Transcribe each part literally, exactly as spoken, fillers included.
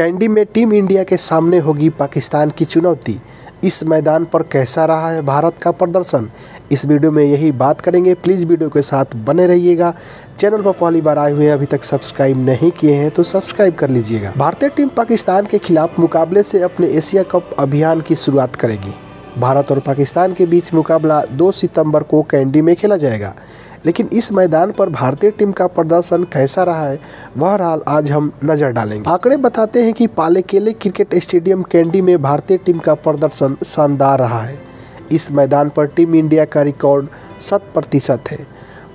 Candy में team India के सामने होगी पाकिस्तान की चुनौती। इस मैदान पर कैसा रहा है भारत का प्रदर्शन, इस वीडियो में यही बात करेंगे। प्लीज़ वीडियो के साथ बने रहिएगा। चैनल पर पहली बार आए हुए हैं, अभी तक सब्सक्राइब नहीं किए हैं तो सब्सक्राइब कर लीजिएगा। भारतीय टीम पाकिस्तान के खिलाफ मुकाबले से अपने एशिया कप अभियान की शुरुआत करेगी। भारत और पाकिस्तान के बीच मुकाबला दो सितंबर को कैंडी में खेला जाएगा, लेकिन इस मैदान पर भारतीय टीम का प्रदर्शन कैसा रहा है वह हाल आज हम नज़र डालेंगे। आंकड़े बताते हैं कि पल्लेकेले क्रिकेट स्टेडियम कैंडी में भारतीय टीम का प्रदर्शन शानदार रहा है। इस मैदान पर टीम इंडिया का रिकॉर्ड शत प्रतिशत है।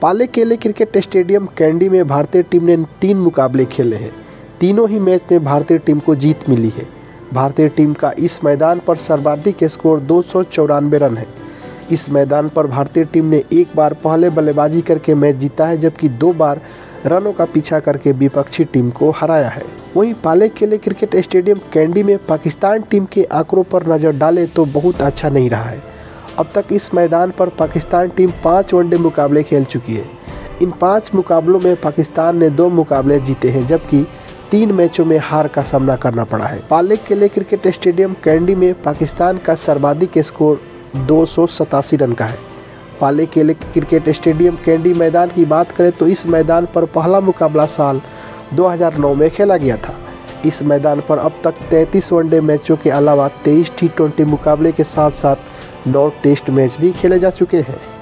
पल्लेकेले क्रिकेट स्टेडियम कैंडी में भारतीय टीम ने तीन मुकाबले खेले हैं। तीनों ही मैच में भारतीय टीम को जीत मिली है। भारतीय टीम का इस मैदान पर सर्वाधिक स्कोर दो सौ चौरानवे रन है। इस मैदान पर भारतीय टीम ने एक बार पहले बल्लेबाजी करके मैच जीता है, जबकि दो बार रनों का पीछा करके विपक्षी टीम को हराया है। वहीं पल्लेकेले क्रिकेट स्टेडियम कैंडी में पाकिस्तान टीम के आंकड़ों पर नज़र डालें तो बहुत अच्छा नहीं रहा है। अब तक इस मैदान पर पाकिस्तान टीम पाँच वनडे मुकाबले खेल चुकी है। इन पाँच मुकाबलों में पाकिस्तान ने दो मुकाबले जीते हैं, जबकि तीन मैचों में हार का सामना करना पड़ा है। पल्लेकेले क्रिकेट स्टेडियम कैंडी में पाकिस्तान का सर्वाधिक स्कोर दो सौ सतासी रन का है। पल्लेकेले क्रिकेट स्टेडियम कैंडी मैदान की बात करें तो इस मैदान पर पहला मुकाबला साल दो हज़ार नौ में खेला गया था। इस मैदान पर अब तक तैंतीस वनडे मैचों के अलावा तेईस टी ट्वेंटी मुकाबले के साथ साथ नौ टेस्ट मैच भी खेले जा चुके हैं।